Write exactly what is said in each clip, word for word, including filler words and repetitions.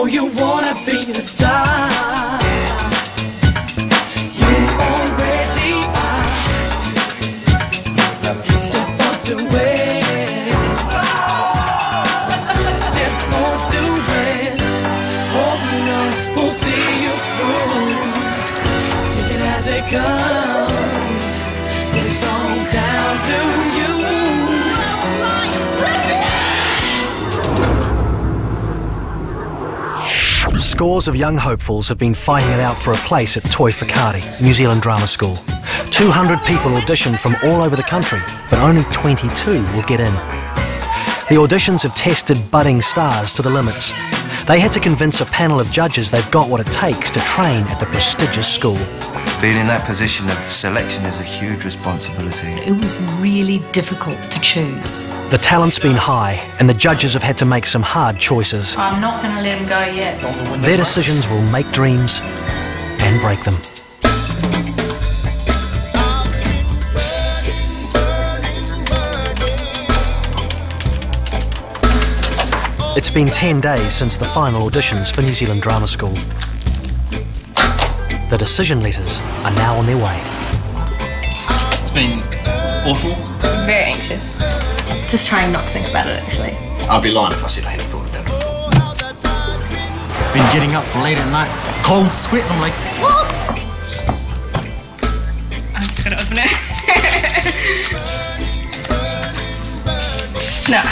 know you wanna be a star. You already are. Step up to it. Step up to it. Open up, we'll see you through. Take it as it comes. It's all down to you. Scores of young hopefuls have been fighting it out for a place at Toi Whakaari, New Zealand Drama School. two hundred people auditioned from all over the country, but only twenty-two will get in. The auditions have tested budding stars to the limits. They had to convince a panel of judges they've got what it takes to train at the prestigious school. Being in that position of selection is a huge responsibility. It was really difficult to choose. The talent's been high, and the judges have had to make some hard choices. I'm not going to let them go yet. Their decisions will make dreams and break them. It's been ten days since the final auditions for New Zealand Drama School. The decision letters are now on their way. It's been awful. Very anxious. Just trying not to think about it, actually. I'd be lying if I said I hadn't thought about it. Been getting up late at night, cold sweat, and I'm like, what? I'm just gonna open it. No.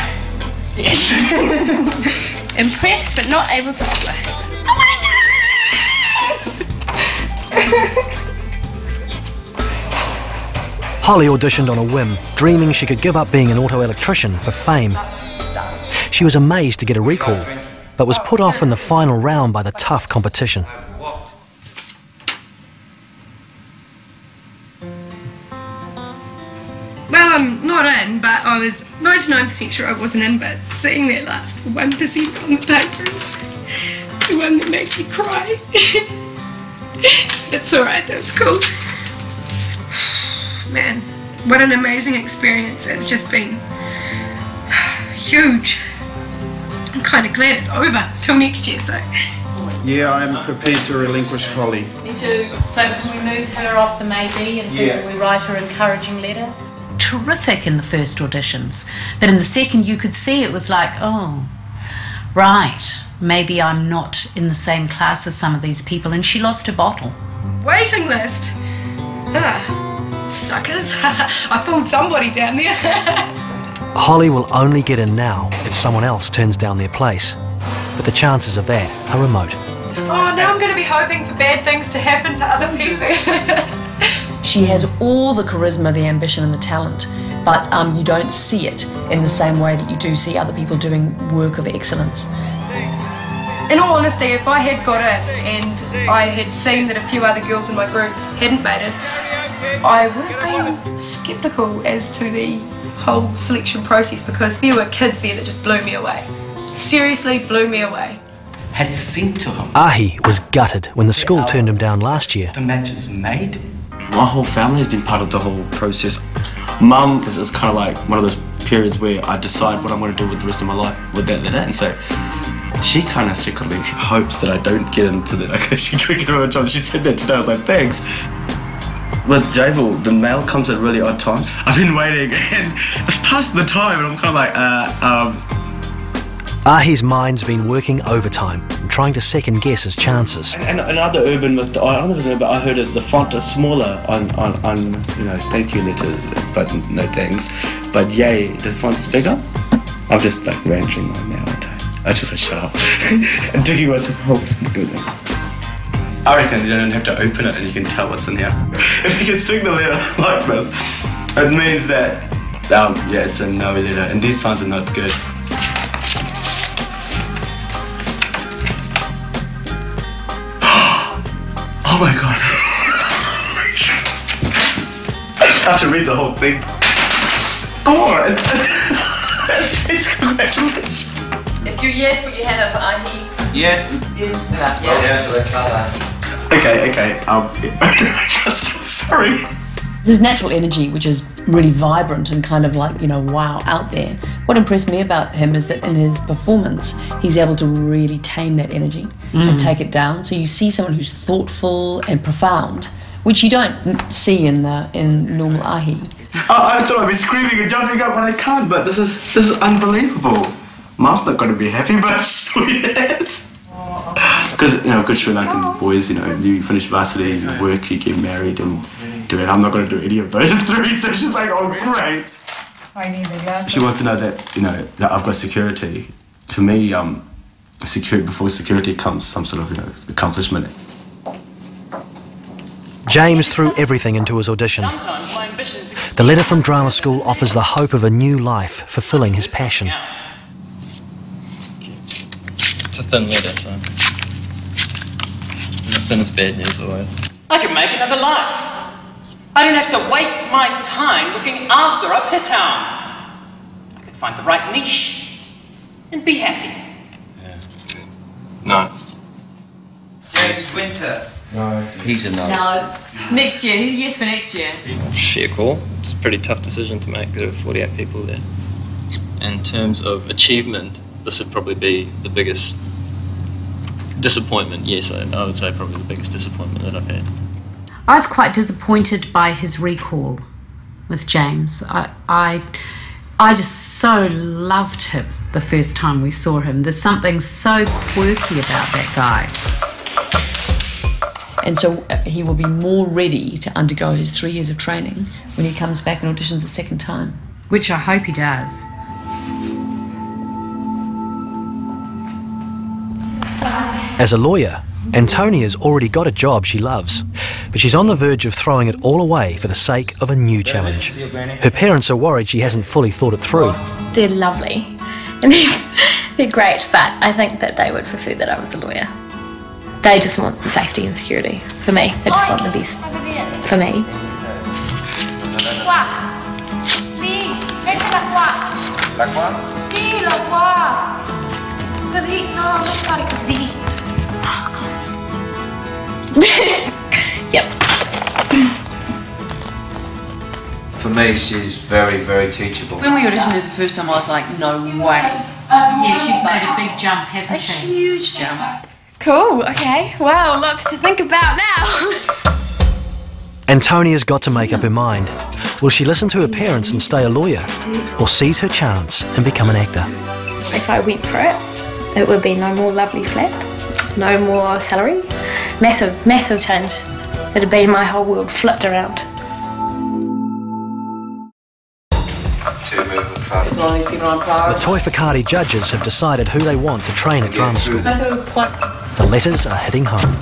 Yes. Impressed, but not able to uplift. Holly auditioned on a whim, dreaming she could give up being an auto electrician for fame. She was amazed to get a recall, but was put off in the final round by the tough competition. Well, I'm not in, but I was ninety-nine percent sure I wasn't in, but seeing that last one percent on the paper is the one that makes me cry. It's alright though, it's cool. Man, what an amazing experience. It's just been huge. I'm kind of glad it's over till next year, so. Yeah, I'm prepared to relinquish Holly. Me too. So can we move her off the maybe and yeah. Then we write her encouraging letter? Terrific in the first auditions, but in the second you could see it was like, oh, right. Maybe I'm not in the same class as some of these people, and she lost her bottle. Waiting list? Ah, suckers. I fooled somebody down there. Holly will only get in now if someone else turns down their place, but the chances of that are remote. Oh, now I'm going to be hoping for bad things to happen to other people. She has all the charisma, the ambition and the talent, but um, you don't see it in the same way that you do see other people doing work of excellence. In all honesty, if I had got it and I had seen that a few other girls in my group hadn't made it, I would have been sceptical as to the whole selection process because there were kids there that just blew me away. Seriously blew me away. Had sent to him. Ahi was gutted when the school turned him down last year. The match is made. My whole family has been part of the whole process. Mum, because it's kind of like one of those periods where I decide what I'm going to do with the rest of my life with that and that, and so she kind of secretly hopes that I don't get into the... Okay, she could get her a job. She said that today. I was like, thanks. With Javel, the mail comes at really odd times. I've been waiting and it's past the time and I'm kind of like, uh, um... Ahi's mind's been working overtime and trying to second guess his chances. And, and another urban myth, I don't know if it's urban, but I heard is the font is smaller on, on, on, you know, thank you letters, but no thanks. But yay, the font's bigger. I'm just like ranting on now. I just like, shut up. And digging myself holes in the building. I reckon you don't even have to open it and you can tell what's in here. If you can swing the letter like this, it means that, um, yeah, it's a no letter. And these signs are not good. Oh my god. I have to read the whole thing. Oh, it's, it's, it's congratulations. If you yes, put your hand up for Ahi. Yes. Yes. Yes. Yes. Okay, okay. Um, I'm sorry. There's natural energy, which is really vibrant and kind of like, you know, wow, out there. What impressed me about him is that in his performance, he's able to really tame that energy mm. and take it down. So you see someone who's thoughtful and profound, which you don't see in the in normal ahi. I, I thought I'd be screaming and jumping up, but I can't. But this is this is unbelievable. Mom's not going to be happy, but sweet ass. Because, you know, good Sri Lankan boys, you know, you finish varsity, you work, you get married, and do it. I'm not going to do any of those three. So she's like, oh, great. I need the glasses. She wants to know that, you know, that I've got security. To me, um, security, before security comes some sort of, you know, accomplishment. James threw everything into his audition. The letter from drama school offers the hope of a new life, fulfilling his passion. It's a thin letter, so... the thinnest bad news always. I can make another life. I don't have to waste my time looking after a pisshound. I can find the right niche and be happy. Yeah. No. James Winter. No. He's a no. No. Next year. Yes for next year. Fair call. It's a pretty tough decision to make. There were forty-eight people there. In terms of achievement, this would probably be the biggest disappointment. Yes, I, I would say probably the biggest disappointment that I've had. I was quite disappointed by his recall with James. I, I, I just so loved him the first time we saw him. There's something so quirky about that guy. And so he will be more ready to undergo his three years of training when he comes back and auditions the second time. Which I hope he does. As a lawyer, Antonia's already got a job she loves, but she's on the verge of throwing it all away for the sake of a new challenge. Her parents are worried she hasn't fully thought it through. They're lovely and they're, they're great, but I think that they would prefer that I was a lawyer. They just want the safety and security for me. They just want the best for me. Yep. For me, she's very, very teachable. When we auditioned her the first time, I was like, no way. Yeah, she's made a big jump, hasn't she? A huge jump. Cool, okay. Wow, lots to think about now. Antonia's got to make up her mind. Will she listen to her parents and stay a lawyer, or seize her chance and become an actor? If I went for it, it would be no more lovely flat, no more salary. Massive, massive change. It'd be my whole world flipped around. The Toi Whakaari judges have decided who they want to train at drama school. The letters are hitting home.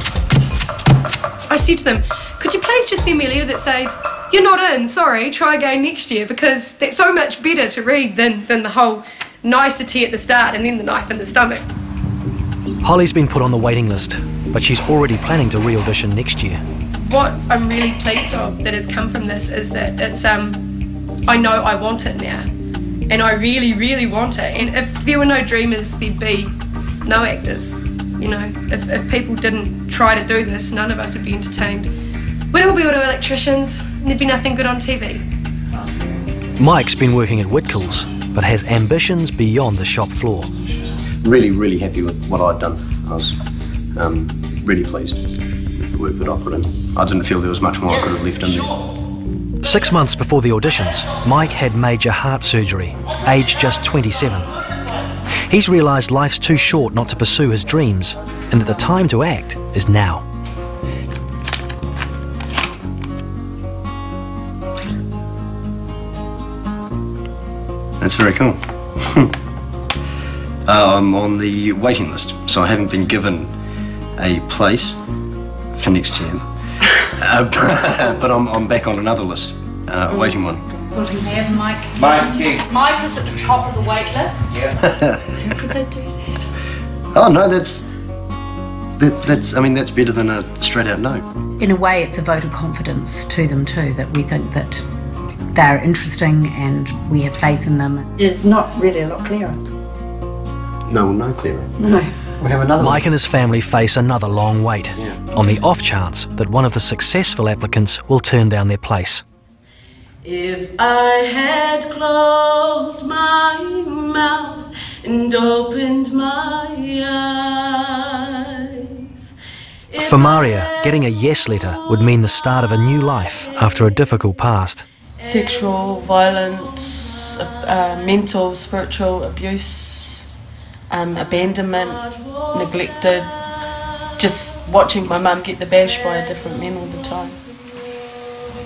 I said to them, could you please just send me a letter that says, you're not in, sorry, try again next year, because that's so much better to read than, than the whole nicety at the start and then the knife in the stomach. Holly's been put on the waiting list, but she's already planning to re-audition next year. What I'm really pleased of that has come from this is that it's, um, I know I want it now. And I really, really want it. And if there were no dreamers, there'd be no actors. You know, if, if people didn't try to do this, none of us would be entertained. We'd all be auto electricians, and there'd be nothing good on T V. Mike's been working at Whitkell's, but has ambitions beyond the shop floor. Really, really happy with what I'd done. I was um, really pleased with the work that I put in. I didn't feel there was much more I could have left in there. Six months before the auditions, Mike had major heart surgery, aged just twenty-seven. He's realised life's too short not to pursue his dreams, and that the time to act is now. That's very cool. Uh, I'm on the waiting list, so I haven't been given a place for next term. uh, but, but I'm, I'm back on another list, uh, a waiting one. Well, we have Mike. Mike King. Mike is at the top of the wait list. Yeah. How could they do that? Oh no, that's that's that's. I mean, that's better than a straight out no. In a way, it's a vote of confidence to them too, that we think that they're interesting and we have faith in them. It's not really a lot clearer. No, no, clearer. No. We have another Mike one. And his family face another long wait, yeah. On the off chance that one of the successful applicants will turn down their place. If I had closed my mouth and opened my eyes. For Maria, getting a yes letter would mean the start of a new life after a difficult past. Sexual violence, uh, mental, spiritual abuse, um, abandonment, neglected, just watching my mum get the bash by a different man all the time.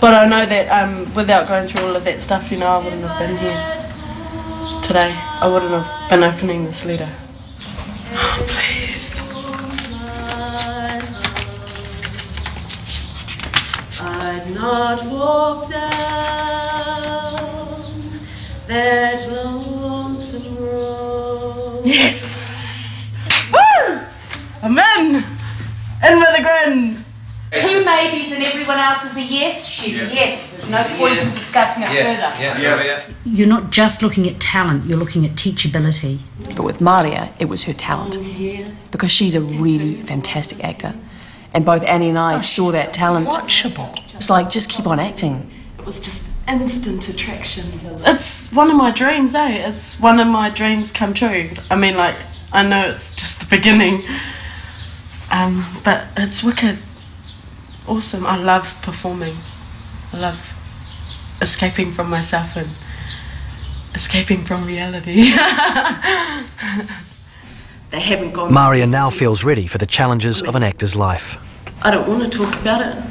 But I know that um, without going through all of that stuff, you know, I wouldn't have been here today. I wouldn't have been opening this letter. Oh, please. I'd not walk down that lonesome road. Yes! Woo! I'm in! In with a grin! Two maybes and everyone else is a yes, she's yeah. a yes. There's no point yes. in discussing it yeah. further. Yeah. Yeah. Yeah. You're not just looking at talent, you're looking at teachability. But with Maria, it was her talent, because she's a really fantastic actor. And both Annie and I oh, saw that talent. Watchable. It's like, just keep on acting. It was just instant attraction. It's one of my dreams, eh? It's one of my dreams come true. I mean, like, I know it's just the beginning, um, but it's wicked. Awesome. I love performing. I love escaping from myself and escaping from reality. They haven't gone. Maria now feels ready for the challenges I mean, of an actor's life. I don't want to talk about it.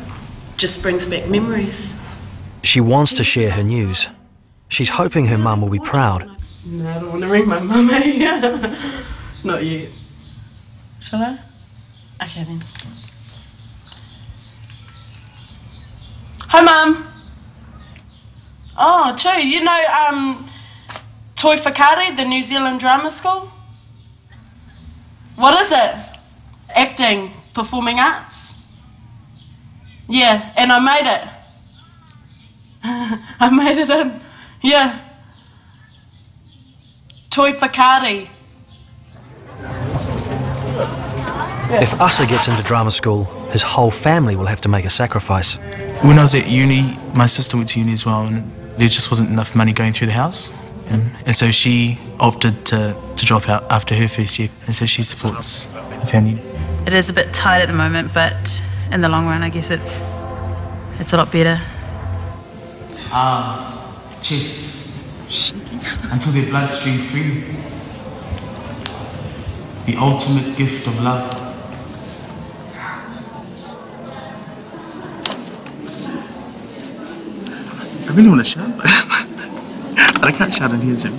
Just brings back memories. She wants to share her news. She's hoping her mum will be proud. No, I don't want to ring my mum. Eh? Not yet. Shall I? Okay then. Hi, Mum. Oh, true. You know, um, Toi Whakaari, the New Zealand drama school? What is it? Acting, performing arts? Yeah, and I made it. I made it in. Yeah. Toi Whakaari. Yeah. If Asa gets into drama school, his whole family will have to make a sacrifice. When I was at uni, my sister went to uni as well, and there just wasn't enough money going through the house. And, and so she opted to, to drop out after her first year, and so she supports the family. It is a bit tight at the moment, but in the long run, I guess it's, it's a lot better. Ah, uh, chest. Until their bloodstream free. The ultimate gift of love. I really want to shout, but I can't shout in here, so,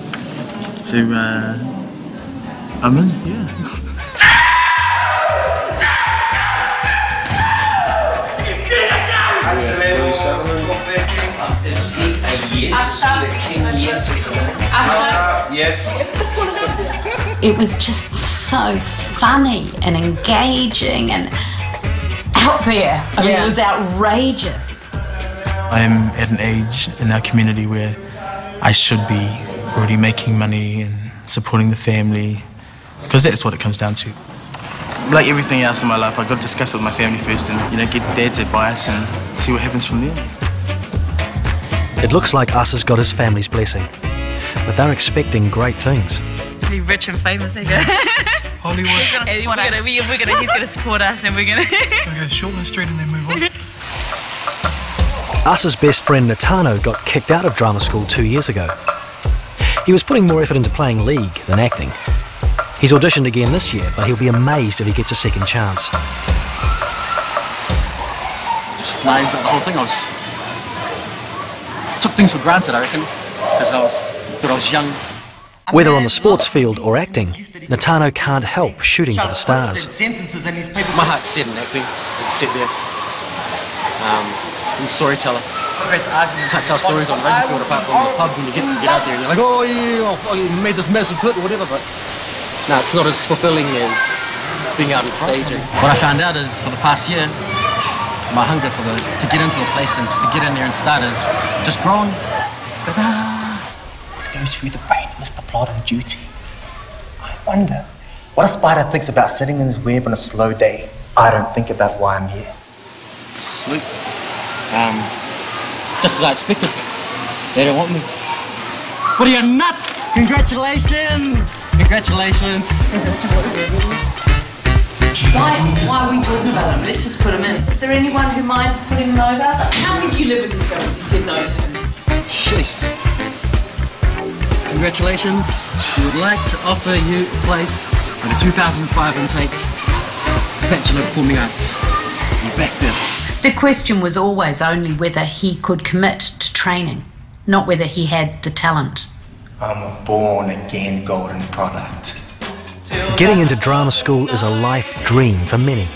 so uh, I'm in, yeah. It was just so funny and engaging and out there. I mean, yeah. It was outrageous. I'm at an age in our community where I should be already making money and supporting the family, because that's what it comes down to. Like everything else in my life, I've got to discuss it with my family first and, you know, get Dad's advice and see what happens from there. It looks like Asa's got his family's blessing, but they're expecting great things. To be rich and famous, I guess. Hollywood. He's going to support us. Gonna, we're gonna, he's going to support us and we're going to... We're going to Shortland Street and then move on. Asa's best friend Natano got kicked out of drama school two years ago. He was putting more effort into playing league than acting. He's auditioned again this year, but he'll be amazed if he gets a second chance. Just like the whole thing, I was... took things for granted, I reckon, because I was, I was young. Whether on the sports field or acting, Natano can't help shooting for the stars. My heart's set in acting. It's set there. Um, I'm a storyteller. I can't tell stories on the radio apart from the pub when you get, you get out there and you're like, oh yeah, oh, you made this massive hit or whatever, but no, it's not as fulfilling as being out on stage. What I found out is for the past year, my hunger for the, to get into the place and just to get in there and start is just grown. It goes through the brain, it's the plot of duty. I wonder what a spider thinks about sitting in his web on a slow day. I don't think about why I'm here. Sleep. Um, just as I expected. They don't want me. What are you, nuts? Congratulations! Congratulations! Why, why are we talking about him? Let's just put him in. Is there anyone who minds putting him over? How could you live with yourself if you said no to him? Jeez. Congratulations. We would like to offer you a place for the two thousand five intake Bachelor of Performing Arts. You're back there. The question was always only whether he could commit to training, not whether he had the talent. I'm a born-again golden product. Getting into drama school is a life dream for many.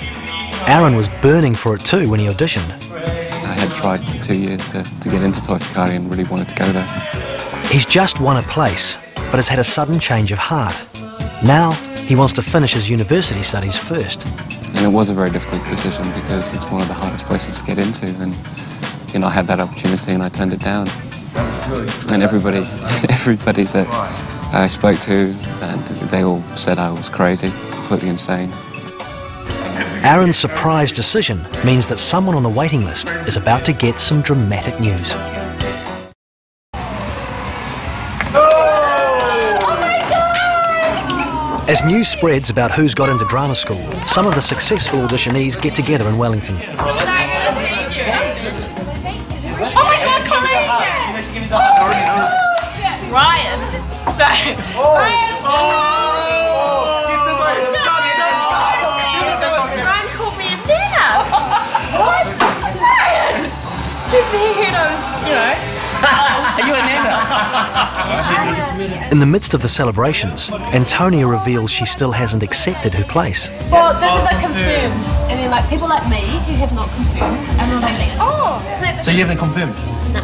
Aaron was burning for it too when he auditioned. I had tried for two years to, to get into Toi Whakaari and really wanted to go there. He's just won a place, but has had a sudden change of heart. Now he wants to finish his university studies first. And it was a very difficult decision because it's one of the hardest places to get into, and you know, I had that opportunity and I turned it down. And everybody, everybody that I spoke to, and they all said I was crazy, completely insane. Aaron's surprise decision means that someone on the waiting list is about to get some dramatic news. As news spreads about who's got into drama school, some of the successful auditionees get together in Wellington. Ryan. Ryan. Ryan called me a nap. What? Ryan. He knows, you know. Are you a nana? In the midst of the celebrations, Antonia reveals she still hasn't accepted her place. Well, this is like confirmed. And then like people like me who have not confirmed, and we're like, oh. So you haven't confirmed? No.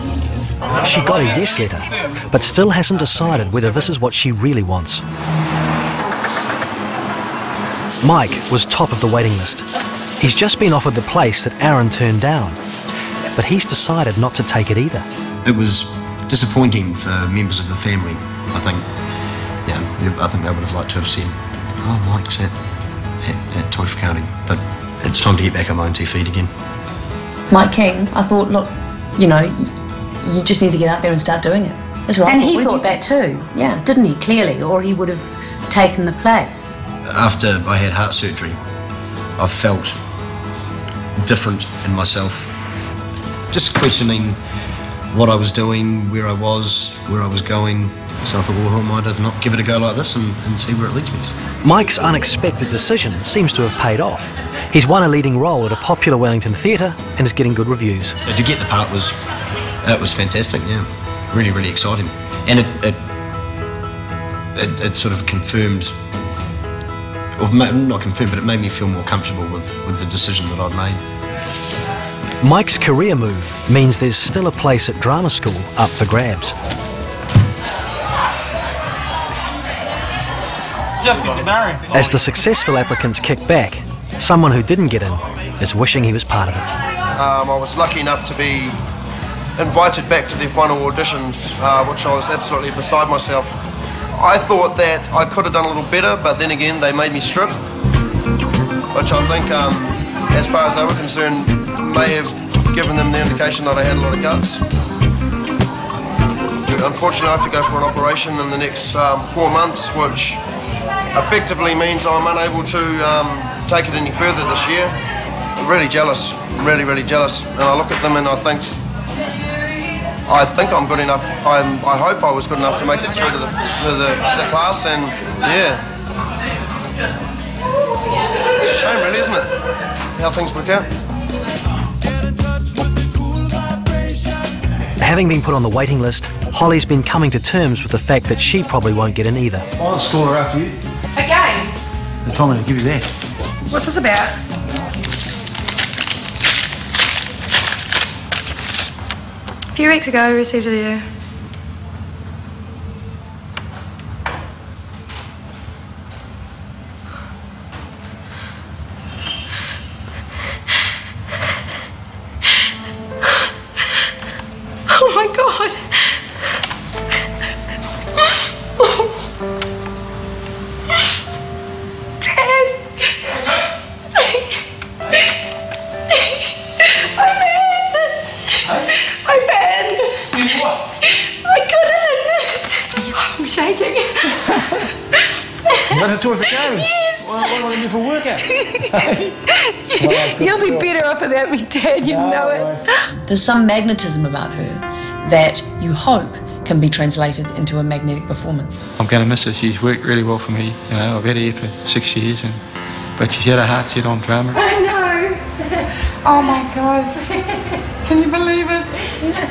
She got a yes letter, but still hasn't decided whether this is what she really wants. Mike was top of the waiting list. He's just been offered the place that Aaron turned down, but he's decided not to take it either. It was disappointing for members of the family, I think. Yeah, I think they would have liked to have said, oh, Mike's at, at, at Toi Whakaari, but it's time to get back on my own two feet again. Mike King, I thought, look, you know, you just need to get out there and start doing it. That's right. And he thought that too, yeah, didn't he? Clearly, or he would have taken the place. After I had heart surgery, I felt different in myself. Just questioning what I was doing, where I was, where I was going. So I thought, well, who am I to not give it a go like this and, and see where it leads me? Mike's unexpected decision seems to have paid off. He's won a leading role at a popular Wellington theatre and is getting good reviews. But to get the part was... It was fantastic, yeah. Really, really exciting. And it it, it, it sort of confirmed, or not confirmed, but it made me feel more comfortable with, with the decision that I'd made. Mike's career move means there's still a place at drama school up for grabs. As the successful applicants kick back, someone who didn't get in is wishing he was part of it. Um, I was lucky enough to be invited back to the final auditions, uh, which I was absolutely beside myself. I thought that I could have done a little better, but then again they made me strip, which I think, um, as far as they were concerned, may have given them the indication that I had a lot of guts. Unfortunately, I have to go for an operation in the next um, four months, which effectively means I'm unable to um, take it any further this year. I'm really jealous, I'm really, really jealous. And I look at them and I think, I think I'm good enough. I'm, I hope I was good enough to make it through to the, to the, the class, and yeah. It's a shame really, isn't it? How things work out. Having been put on the waiting list, Holly's been coming to terms with the fact that she probably won't get in either. I'll score her after you. Okay. And Tom, I'll give you that. What's this about? A few weeks ago, I received a letter. Oh my God! Oh. Dad! I'm mad! I'm mad! What? do? Yes. Well, what do I do for workout? You'll be better off of that with Dad, you no, know it. No. There's some magnetism about her that you hope can be translated into a magnetic performance. I'm going to miss her. She's worked really well for me. You know, I've had her here for six years, and but she's had her heart set on drama. I know. Oh my gosh. Can you believe it?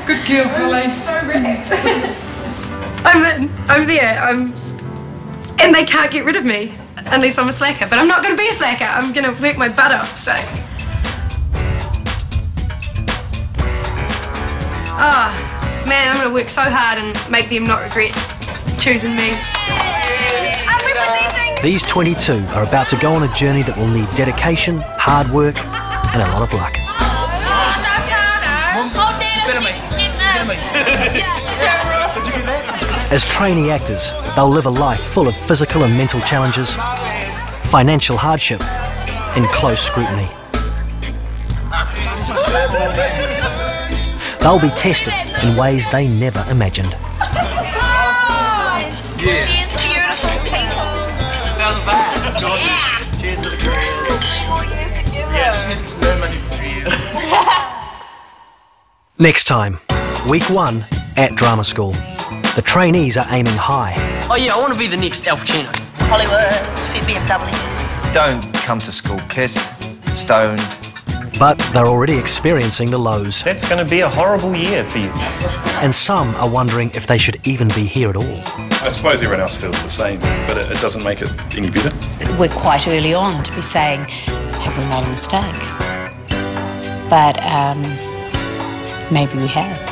Good girl, Billy. I'm so wrapped. I'm in. I'm there. I'm. And they can't get rid of me unless I'm a slacker. But I'm not going to be a slacker. I'm going to work my butt off. So. Ah. Oh. Man, I'm going to work so hard and make them not regret choosing me. I'm representing! These twenty-two are about to go on a journey that will need dedication, hard work and a lot of luck. As trainee actors, they'll live a life full of physical and mental challenges, financial hardship and close scrutiny. They'll be tested in ways they never imagined. Oh, yes. Cheers, beautiful people. Yeah. Cheers to the careers. Next time, week one at drama school. The trainees are aiming high. Oh yeah, I want to be the next Al Pacino. Hollywood's for B M Ws. Don't come to school pissed, stoned. But they're already experiencing the lows. That's going to be a horrible year for you. And some are wondering if they should even be here at all. I suppose everyone else feels the same, but it, it doesn't make it any better. We're quite early on to be saying, have we made a mistake? But um, maybe we have.